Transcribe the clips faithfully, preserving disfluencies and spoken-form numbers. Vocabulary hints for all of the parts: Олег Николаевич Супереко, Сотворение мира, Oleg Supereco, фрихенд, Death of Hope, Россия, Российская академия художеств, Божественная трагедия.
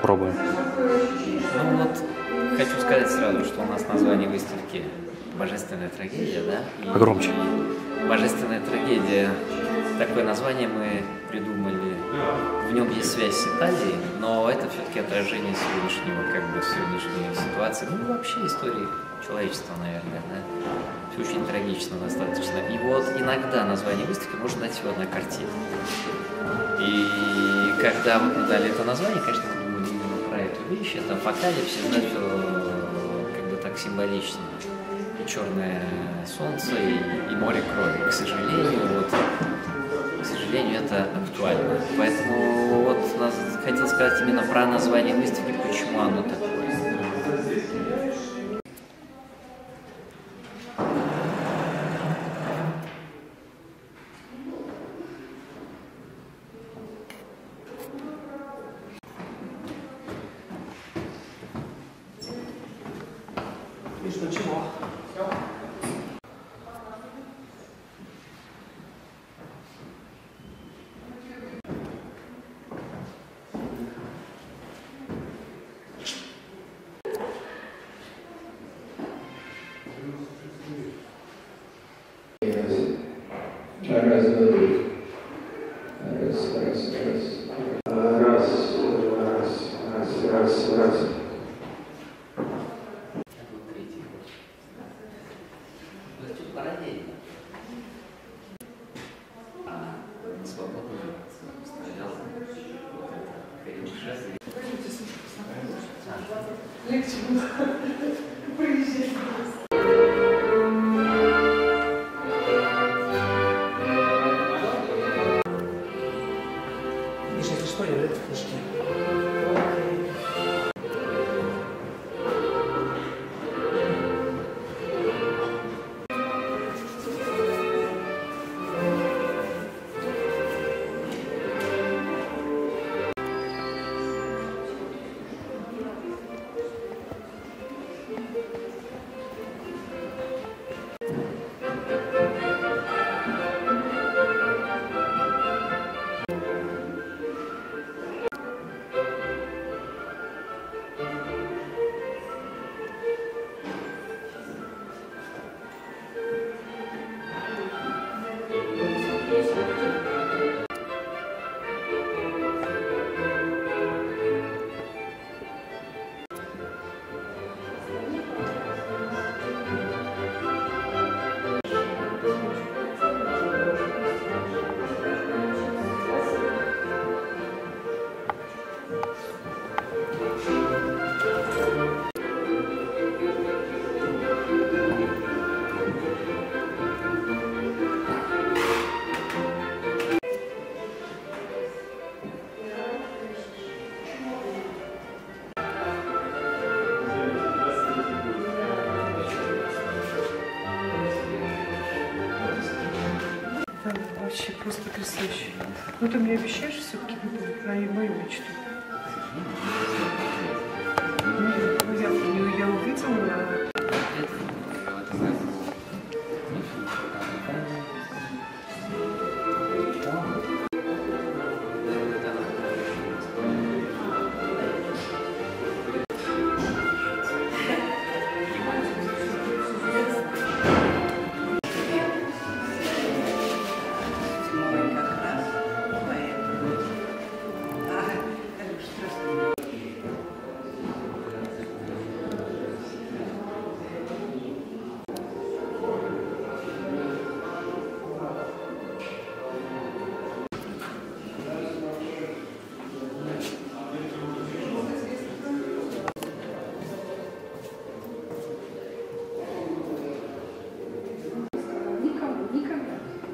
попробуем. Ну вот, хочу сказать сразу, что у нас название выставки «Божественная трагедия», да? Погромче. «Божественная трагедия». Такое название мы придумали. В нем есть связь с Италией, но это все-таки отражение сегодняшнего, как бы, сегодняшней ситуации. Ну, вообще истории человечества, наверное, да? Все очень трагично достаточно. И вот иногда название выставки можно дать всего одна картина. И когда вот мы дали это название, конечно, мы думали именно про эту вещь, это апокалипсис, да, все как бы так символично. И черное солнце, и, и море крови. К сожалению, вот, к сожалению, это актуально. Поэтому вот хотел сказать именно про название выставки, почему оно такое. Вообще просто потрясающе. Ну ты мне обещаешь все-таки выполнить мою мечту? Я, я увидела...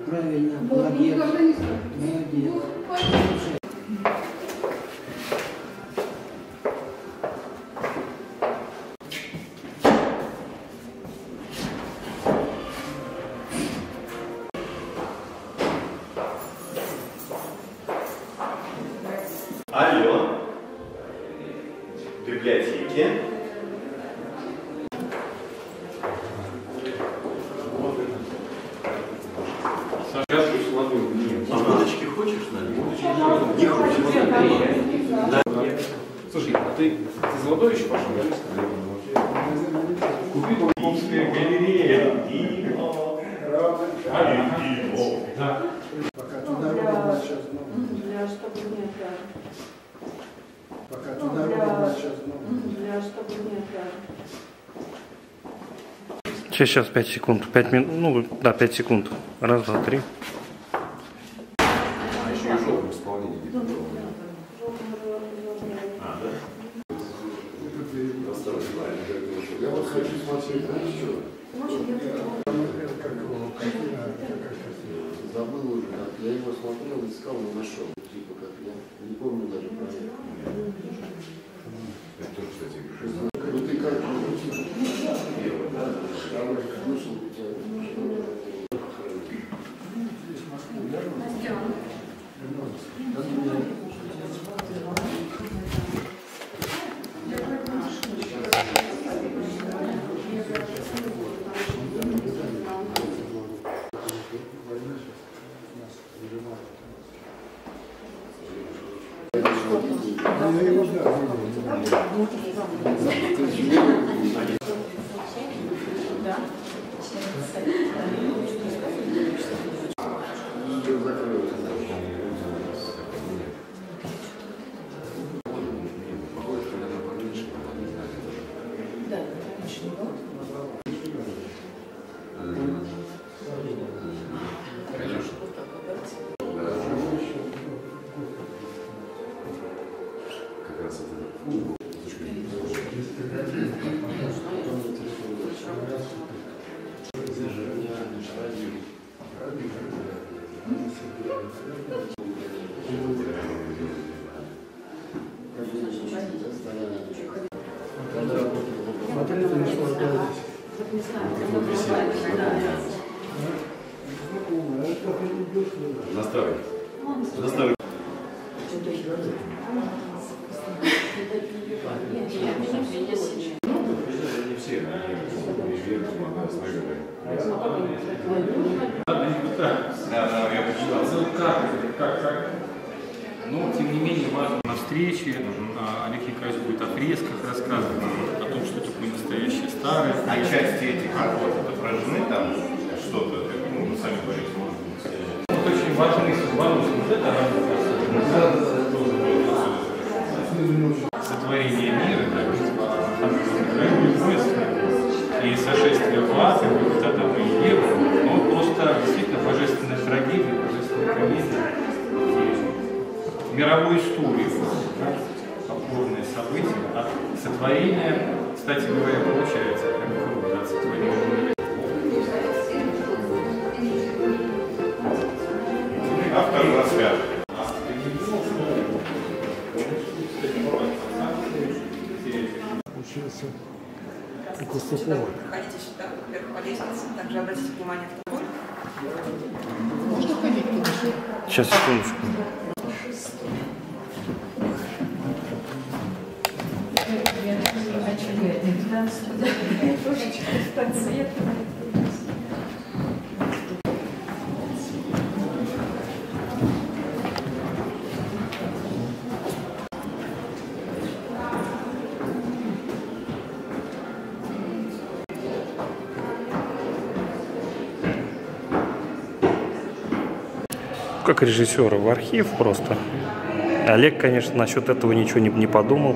Правильно, молодец, молодец. Алло, в библиотеке. Слушай, ты, ты золотой еще пошел? Купил Кубинская галерея. Да. Пока туда ровно сейчас много. Пока туда ровно сейчас много. Сейчас, сейчас пять секунд. пять минут. Ну да, пять секунд. Раз, два, три. А еще и желтым исполнение. Я вот хочу смотреть, знаешь, что? Забыл уже, как я его смотрел, искал, но нашел. Типа как я. Не помню даже про это. Это тоже, кстати, ну ты как? Но, тем не менее, важно на встрече. Олег Николаевич будет о фресках рассказывать, о том, что такое настоящее старое. А части этих работ отображены там что-то, как мы сами говорим, может быть. Вот очень важный субванус. Вот это работа. Сотворение мира, да, и сошествие в ад, и вот это и Еву. Ну, просто действительно божественная трагедия, божественная комедия. Мировую историю, опорное событие от сотворения, кстати говоря, получается, как от сотворения мира. Автор рассвят. Учился Куступовой. Проходите сюда, вверх по лестнице, также обратите внимание на второй. Можно ходить? Сейчас, секундочку. Как режиссера в архив просто. Олег, конечно, насчет этого ничего не, не подумал.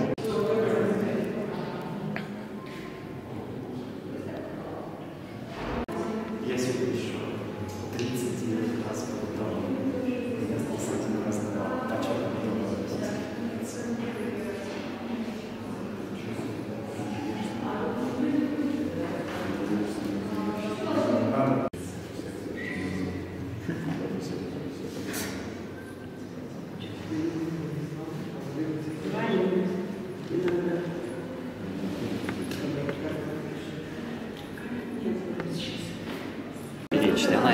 Она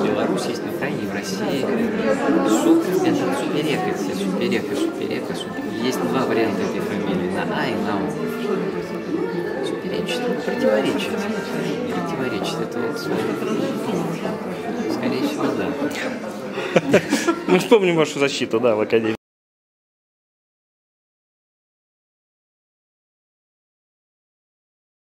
в Беларуси есть, на Украине, в России. Суп, это Супереко, Супереко, Супереко, Супереко. Есть два варианта этой фамилии, на А и на У. Суперечит, противоречит. Противоречит, это вот скорее всего, да. Мы вспомним вашу защиту, да, в Академии.